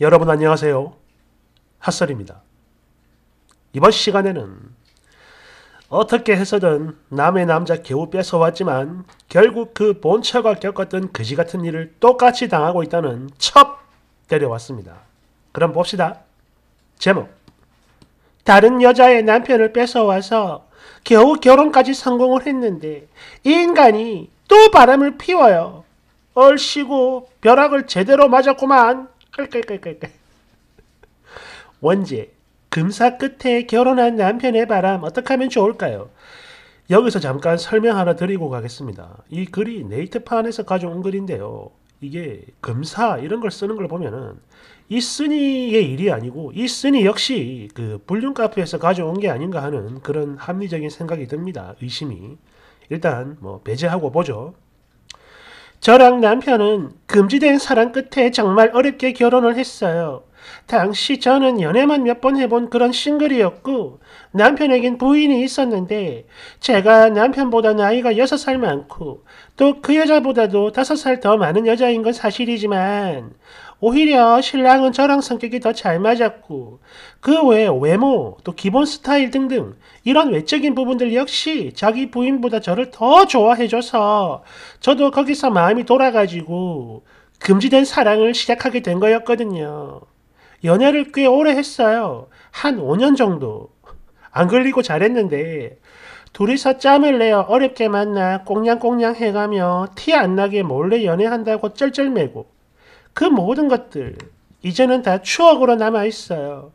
여러분 안녕하세요. 핫설입니다. 이번 시간에는 어떻게 해서든 남의 남자 겨우 뺏어왔지만 결국 그 본처가 겪었던 그지같은 일을 똑같이 당하고 있다는 첩 데려왔습니다. 그럼 봅시다. 제목, 다른 여자의 남편을 뺏어와서 겨우 결혼까지 성공을 했는데 이 인간이 또 바람을 피워요. 얼씨구 벼락을 제대로 맞았구만. 끌끌끌끌끌. 원제, 금사 끝에 결혼한 남편의 바람 어떻게 하면 좋을까요? 여기서 잠깐 설명 하나 드리고 가겠습니다. 이 글이 네이트판에서 가져온 글인데요. 이게 금사 이런 걸 쓰는 걸 보면은 이 쓰니의 일이 아니고 이 쓰니 역시 그 불륜카페에서 가져온 게 아닌가 하는 그런 합리적인 생각이 듭니다. 의심이. 일단 뭐 배제하고 보죠. 저랑 남편은 금지된 사랑 끝에 정말 어렵게 결혼을 했어요. 당시 저는 연애만 몇 번 해본 그런 싱글이었고 남편에겐 부인이 있었는데 제가 남편보다 나이가 6살 많고 또 그 여자보다도 5살 더 많은 여자인 건 사실이지만 오히려 신랑은 저랑 성격이 더 잘 맞았고 그 외 외모, 또 기본 스타일 등등 이런 외적인 부분들 역시 자기 부인보다 저를 더 좋아해줘서 저도 거기서 마음이 돌아가지고 금지된 사랑을 시작하게 된 거였거든요. 연애를 꽤 오래 했어요. 한 5년 정도. 안 걸리고 잘했는데 둘이서 짬을 내어 어렵게 만나 꽁냥꽁냥 해가며 티 안 나게 몰래 연애한다고 쩔쩔매고 그 모든 것들 이제는 다 추억으로 남아있어요.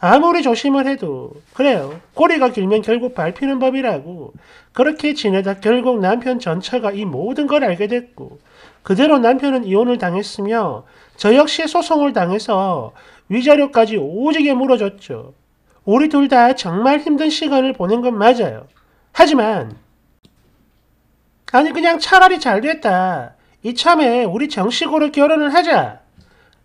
아무리 조심을 해도 그래요. 꼬리가 길면 결국 밟히는 법이라고 그렇게 지내다 결국 남편 전처가 이 모든 걸 알게 됐고 그대로 남편은 이혼을 당했으며 저 역시 소송을 당해서 위자료까지 오지게 물어줬죠. 우리 둘 다 정말 힘든 시간을 보낸 건 맞아요. 하지만 아니 그냥 차라리 잘 됐다. 이참에 우리 정식으로 결혼을 하자.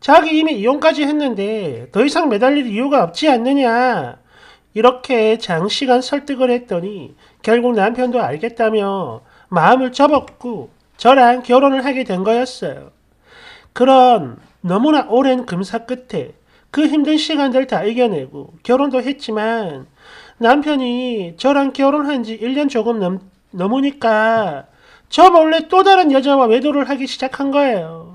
자기 이미 이혼까지 했는데 더 이상 매달릴 이유가 없지 않느냐. 이렇게 장시간 설득을 했더니 결국 남편도 알겠다며 마음을 접었고 저랑 결혼을 하게 된 거였어요. 그런 너무나 오랜 금사 끝에 그 힘든 시간들 다 이겨내고 결혼도 했지만 남편이 저랑 결혼한 지 1년 조금 넘으니까 저 몰래 또 다른 여자와 외도를 하기 시작한 거예요.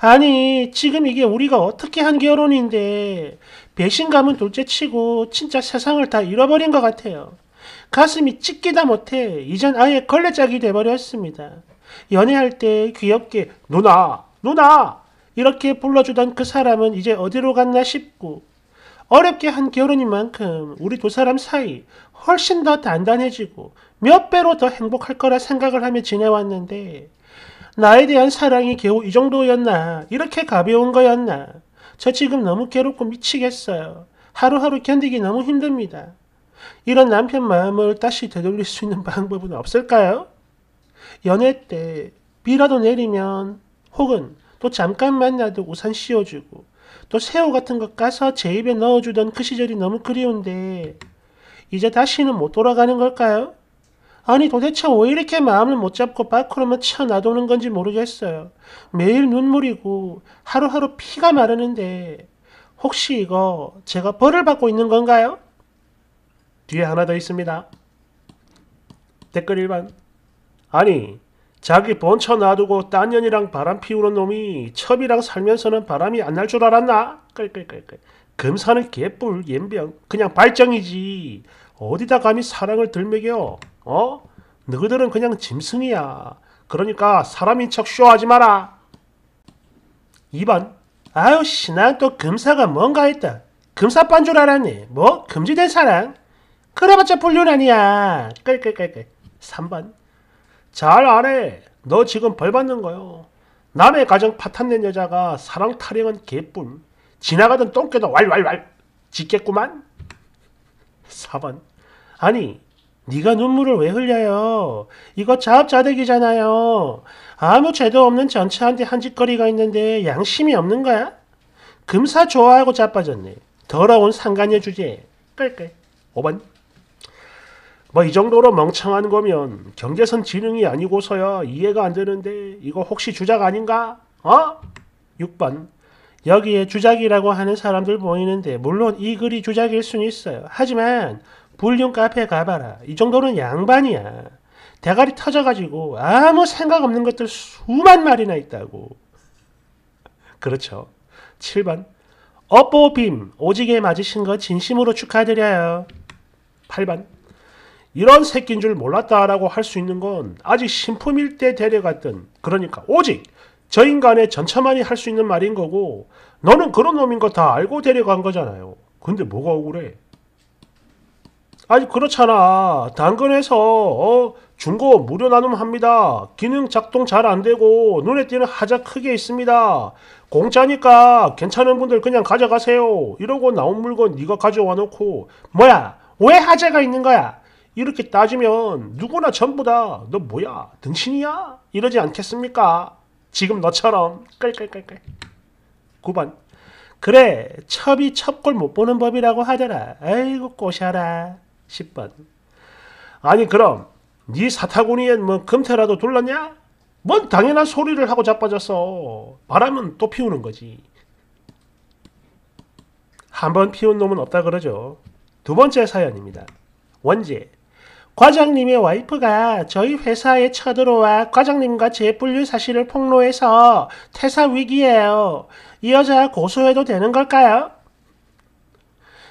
아니 지금 이게 우리가 어떻게 한 결혼인데 배신감은 둘째치고 진짜 세상을 다 잃어버린 것 같아요. 가슴이 찢기다 못해 이젠 아예 걸레짝이 돼버렸습니다. 연애할 때 귀엽게 누나 이렇게 불러주던 그 사람은 이제 어디로 갔나 싶고 어렵게 한 결혼인 만큼 우리 두 사람 사이 훨씬 더 단단해지고 몇 배로 더 행복할 거라 생각을 하며 지내왔는데 나에 대한 사랑이 겨우 이 정도였나? 이렇게 가벼운 거였나? 저 지금 너무 괴롭고 미치겠어요. 하루하루 견디기 너무 힘듭니다. 이런 남편 마음을 다시 되돌릴 수 있는 방법은 없을까요? 연애 때 비라도 내리면 혹은 또 잠깐 만나도 우산 씌워주고 또 새우 같은 거 까서 제 입에 넣어주던 그 시절이 너무 그리운데 이제 다시는 못 돌아가는 걸까요? 아니 도대체 왜 이렇게 마음을 못 잡고 밖으로만 쳐놔두는 건지 모르겠어요. 매일 눈물이고 하루하루 피가 마르는데 혹시 이거 제가 벌을 받고 있는 건가요? 뒤에 하나 더 있습니다. 댓글 1번. 아니 자기 본처 놔두고 딴 년이랑 바람 피우는 놈이 첩이랑 살면서는 바람이 안 날 줄 알았나? 끌끌끌끌. 금사는 개뿔, 옌병, 그냥 발정이지. 어디다 감히 사랑을 들먹여? 어? 너희들은 그냥 짐승이야. 그러니까 사람인 척 쇼하지 마라. 2번. 아유씨 난 또 금사가 뭔가 했다. 금사빠인 줄 알았네. 뭐? 금지된 사랑? 그래봤자 불륜 아니야. 끌끌끌끌. 3번. 잘 안해. 너 지금 벌 받는 거요. 남의 가정 파탄낸 여자가 사랑 타령은 개뿔. 지나가던 똥개도 왈왈왈. 짖겠구만. 4번. 아니 네가 눈물을 왜 흘려요? 이거 자업자득이잖아요. 아무 죄도 없는 전처한테 한 짓거리가 있는데 양심이 없는 거야? 금사 좋아하고 자빠졌네. 더러운 상간녀 주제. 끌끌. 5번. 뭐 이 정도로 멍청한 거면 경계선 지능이 아니고서야 이해가 안 되는데 이거 혹시 주작 아닌가? 어? 6번. 여기에 주작이라고 하는 사람들 보이는데 물론 이 글이 주작일 수는 있어요. 하지만 불륜 카페 가봐라. 이 정도는 양반이야. 대가리 터져가지고 아무 생각 없는 것들 수만 마리나 있다고. 그렇죠. 7번. 업보빔 오지게 맞으신 거 진심으로 축하드려요. 8번. 이런 새끼인 줄 몰랐다라고 할 수 있는 건 아직 신품일 때 데려갔던, 그러니까 오직 저 인간의 전처만이 할 수 있는 말인 거고, 너는 그런 놈인 거 다 알고 데려간 거잖아요. 근데 뭐가 억울해? 아니 그렇잖아. 당근에서 중고 무료 나눔합니다. 기능 작동 잘 안되고 눈에 띄는 하자 크게 있습니다. 공짜니까 괜찮은 분들 그냥 가져가세요. 이러고 나온 물건 네가 가져와 놓고 뭐야? 왜 하자가 있는 거야? 이렇게 따지면 누구나 전부 다 너 뭐야? 등신이야? 이러지 않겠습니까? 지금 너처럼. 깔깔깔깔. 9번. 그래, 첩이 첩골 못 보는 법이라고 하더라. 아이고 꼬셔라. 10번. 아니 그럼 네 사타구니에 뭐 금태라도 둘렀냐? 뭔 당연한 소리를 하고 자빠졌어. 바람은 또 피우는 거지. 한 번 피운 놈은 없다 그러죠. 두 번째 사연입니다. 원제. 과장님의 와이프가 저희 회사에 쳐들어와 과장님과 제 불륜 사실을 폭로해서 퇴사 위기예요. 이 여자 고소해도 되는 걸까요?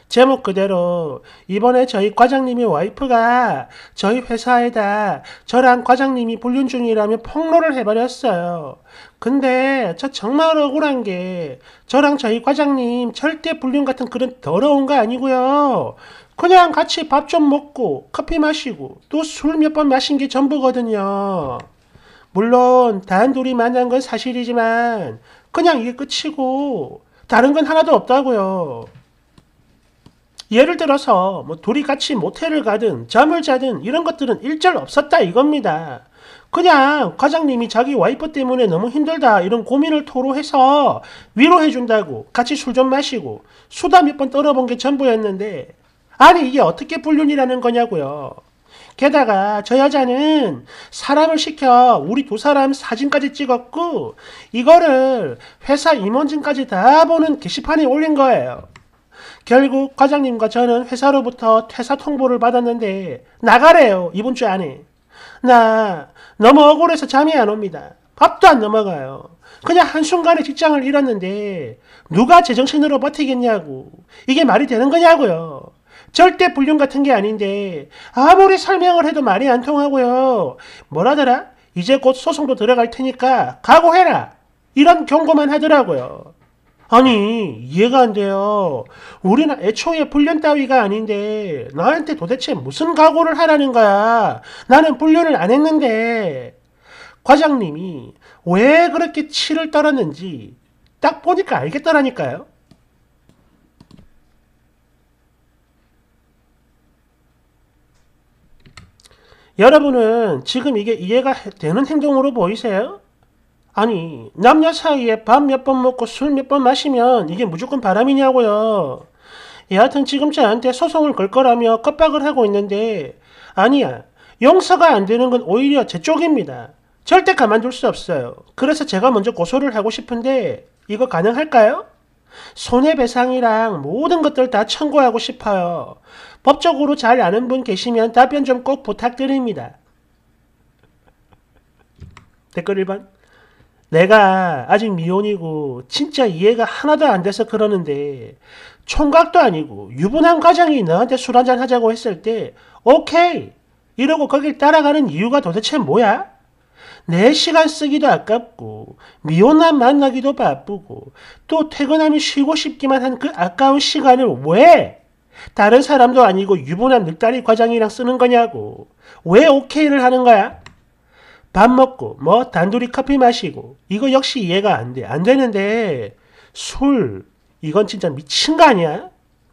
제목 그대로 이번에 저희 과장님의 와이프가 저희 회사에다 저랑 과장님이 불륜 중이라며 폭로를 해버렸어요. 근데 저 정말 억울한 게 저랑 저희 과장님 절대 불륜 같은 그런 더러운 거 아니고요. 그냥 같이 밥 좀 먹고 커피 마시고 또 술 몇 번 마신 게 전부거든요. 물론 단둘이 만난 건 사실이지만 그냥 이게 끝이고 다른 건 하나도 없다고요. 예를 들어서 뭐 둘이 같이 모텔을 가든 잠을 자든 이런 것들은 일절 없었다 이겁니다. 그냥 과장님이 자기 와이프 때문에 너무 힘들다 이런 고민을 토로해서 위로해준다고 같이 술 좀 마시고 수다 몇 번 떨어본 게 전부였는데 아니 이게 어떻게 불륜이라는 거냐고요. 게다가 저 여자는 사람을 시켜 우리 두 사람 사진까지 찍었고 이거를 회사 임원진까지 다 보는 게시판에 올린 거예요. 결국 과장님과 저는 회사로부터 퇴사 통보를 받았는데 나가래요. 이번 주 안에. 나 너무 억울해서 잠이 안 옵니다. 밥도 안 넘어가요. 그냥 한순간에 직장을 잃었는데 누가 제정신으로 버티겠냐고. 이게 말이 되는 거냐고요. 절대 불륜 같은 게 아닌데 아무리 설명을 해도 말이 안 통하고요. 뭐라더라? 이제 곧 소송도 들어갈 테니까 각오해라. 이런 경고만 하더라고요. 아니 이해가 안 돼요. 우리는 애초에 불륜 따위가 아닌데 나한테 도대체 무슨 각오를 하라는 거야. 나는 불륜을 안 했는데. 과장님이 왜 그렇게 치를 떨었는지 딱 보니까 알겠더라니까요. 여러분은 지금 이게 이해가 되는 행동으로 보이세요? 아니 남녀 사이에 밥 몇 번 먹고 술 몇 번 마시면 이게 무조건 바람이냐고요. 여하튼 지금 저한테 소송을 걸 거라며 겁박을 하고 있는데 아니야. 용서가 안 되는 건 오히려 제 쪽입니다. 절대 가만둘 수 없어요. 그래서 제가 먼저 고소를 하고 싶은데 이거 가능할까요? 손해배상이랑 모든 것들 다 청구하고 싶어요. 법적으로 잘 아는 분 계시면 답변 좀 꼭 부탁드립니다. 댓글 1번. 내가 아직 미혼이고 진짜 이해가 하나도 안 돼서 그러는데 총각도 아니고 유부남 과장이 너한테 술 한잔 하자고 했을 때 오케이! 이러고 거길 따라가는 이유가 도대체 뭐야? 내 시간 쓰기도 아깝고 미혼남 만나기도 바쁘고 또 퇴근하면 쉬고 싶기만 한 그 아까운 시간을 왜 다른 사람도 아니고 유부남 늙다리 과장이랑 쓰는 거냐고. 왜 오케이를 하는 거야? 밥 먹고 뭐 단둘이 커피 마시고 이거 역시 이해가 안 돼. 안 되는데 술 이건 진짜 미친 거 아니야?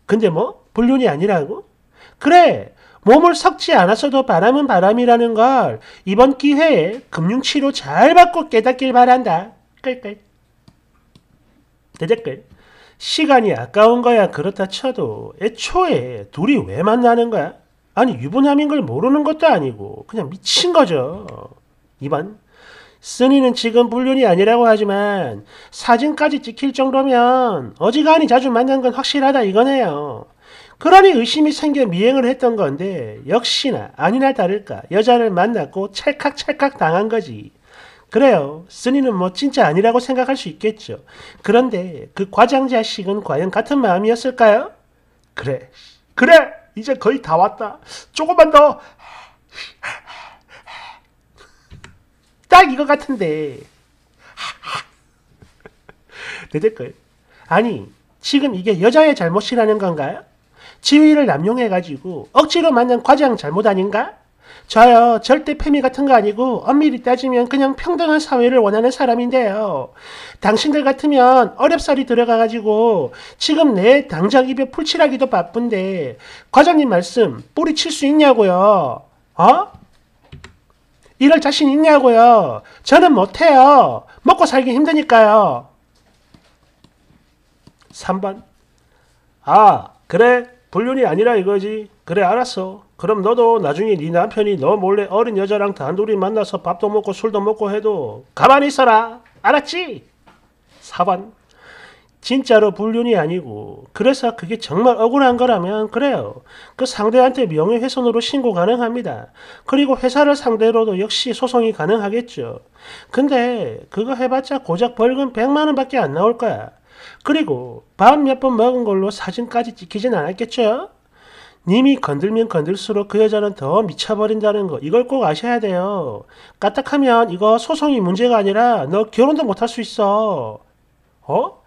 근데 뭐 불륜이 아니라고? 그래. 몸을 섞지 않았어도 바람은 바람이라는 걸 이번 기회에 금융치료 잘 받고 깨닫길 바란다. 끌끌. 대댓글. 시간이 아까운 거야 그렇다 쳐도 애초에 둘이 왜 만나는 거야? 아니 유부남인 걸 모르는 것도 아니고 그냥 미친 거죠. 2번. 쓰니는 지금 불륜이 아니라고 하지만 사진까지 찍힐 정도면 어지간히 자주 만난 건 확실하다 이거네요. 그러니 의심이 생겨 미행을 했던 건데 역시나 아니나 다를까 여자를 만났고 찰칵찰칵 당한 거지. 그래요. 쓰니는 뭐 진짜 아니라고 생각할 수 있겠죠. 그런데 그 과장 자식은 과연 같은 마음이었을까요? 그래! 이제 거의 다 왔다. 조금만 더! 딱 이거 같은데. 내 댓글. 아니, 지금 이게 여자의 잘못이라는 건가요? 지위를 남용해가지고 억지로 만난 과장 잘못 아닌가? 저요, 절대 페미 같은 거 아니고 엄밀히 따지면 그냥 평등한 사회를 원하는 사람인데요. 당신들 같으면 어렵사리 들어가가지고 지금 내 당장 입에 풀칠하기도 바쁜데 과장님 말씀 뿌리칠 수 있냐고요? 어? 이럴 자신 있냐고요? 저는 못해요. 먹고 살기 힘드니까요. 3번. 아, 그래? 불륜이 아니라 이거지. 그래, 알았어. 그럼 너도 나중에 네 남편이 너 몰래 어린 여자랑 단둘이 만나서 밥도 먹고 술도 먹고 해도 가만히 있어라. 알았지? 4번. 진짜로 불륜이 아니고 그래서 그게 정말 억울한 거라면 그래요. 그 상대한테 명예훼손으로 신고 가능합니다. 그리고 회사를 상대로도 역시 소송이 가능하겠죠. 근데 그거 해봤자 고작 벌금 100만 원 밖에 안 나올 거야. 그리고 밥 몇 번 먹은 걸로 사진까지 찍히진 않았겠죠? 님이 건들면 건들수록 그 여자는 더 미쳐버린다는 거, 이걸 꼭 아셔야 돼요. 까딱하면 이거 소송이 문제가 아니라 너 결혼도 못할 수 있어. 어?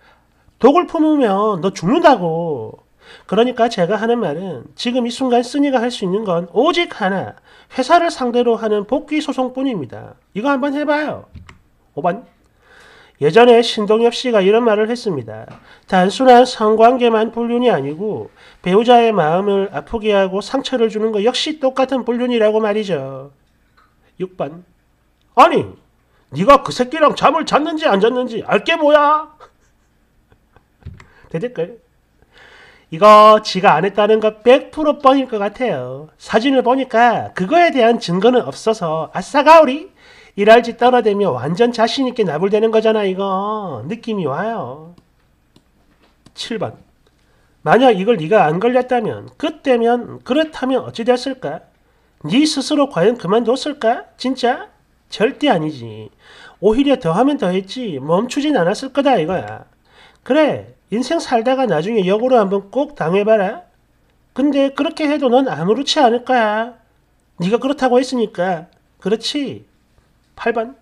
독을 품으면 너 죽는다고. 그러니까 제가 하는 말은 지금 이 순간 쓰니가 할 수 있는 건 오직 하나, 회사를 상대로 하는 복귀 소송뿐입니다. 이거 한번 해봐요. 5번. 예전에 신동엽 씨가 이런 말을 했습니다. 단순한 성관계만 불륜이 아니고 배우자의 마음을 아프게 하고 상처를 주는 거 역시 똑같은 불륜이라고 말이죠. 6번. 아니, 네가 그 새끼랑 잠을 잤는지 안 잤는지 알게 뭐야? 대댓글. 이거 지가 안 했다는 거 100% 뻔일 것 같아요. 사진을 보니까 그거에 대한 증거는 없어서 아싸가오리? 일할지 떨어대며 완전 자신있게 나불대는 거잖아, 이거. 느낌이 와요. 7번. 만약 이걸 네가 안 걸렸다면, 그렇다면 어찌 됐을까? 네 스스로 과연 그만뒀을까? 진짜? 절대 아니지. 오히려 더하면 더했지 멈추진 않았을 거다, 이거야. 그래, 인생 살다가 나중에 역으로 한번 꼭 당해봐라. 근데 그렇게 해도 넌 아무렇지 않을 거야. 네가 그렇다고 했으니까. 그렇지? 8번.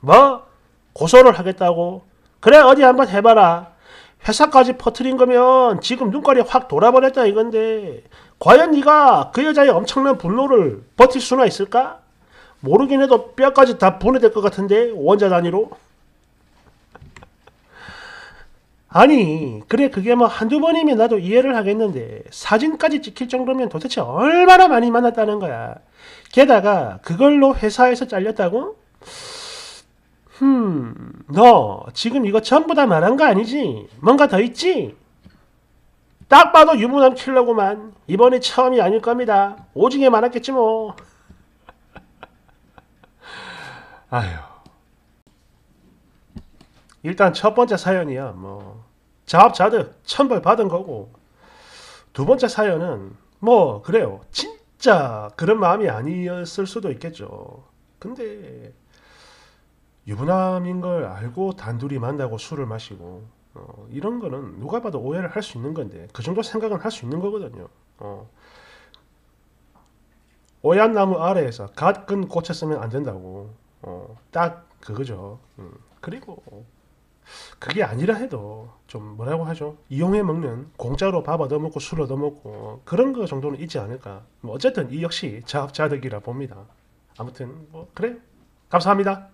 뭐? 고소를 하겠다고? 그래, 어디 한번 해봐라. 회사까지 퍼뜨린 거면 지금 눈깔이 확 돌아버렸다 이건데 과연 네가 그 여자의 엄청난 분노를 버틸 수나 있을까? 모르긴 해도 뼈까지 다 분해될 것 같은데 원자 단위로. 아니, 그래, 그게 뭐 한두 번이면 나도 이해를 하겠는데 사진까지 찍힐 정도면 도대체 얼마나 많이 만났다는 거야. 게다가 그걸로 회사에서 잘렸다고? 너 지금 이거 전부 다 말한 거 아니지? 뭔가 더 있지? 딱 봐도 유부남 킬러구만. 이번이 처음이 아닐 겁니다. 오징에 많았겠지 뭐. 아휴. 일단 첫 번째 사연이야. 뭐 자업자득 천벌 받은 거고, 두 번째 사연은 뭐 그래요. 진짜 그런 마음이 아니었을 수도 있겠죠. 근데 유부남인 걸 알고 단둘이 만나고 술을 마시고 이런 거는 누가 봐도 오해를 할 수 있는 건데 그 정도 생각은 할 수 있는 거거든요. 오얏 나무 아래에서 갓끈 꽂혀 쓰면 안 된다고. 딱 그거죠. 그리고 그게 아니라 해도 좀 뭐라고 하죠? 이용해 먹는, 공짜로 밥 얻어먹고 술 얻어먹고 그런 거 정도는 있지 않을까. 뭐 어쨌든 이 역시 자업자득이라 봅니다. 아무튼 뭐 그래, 감사합니다.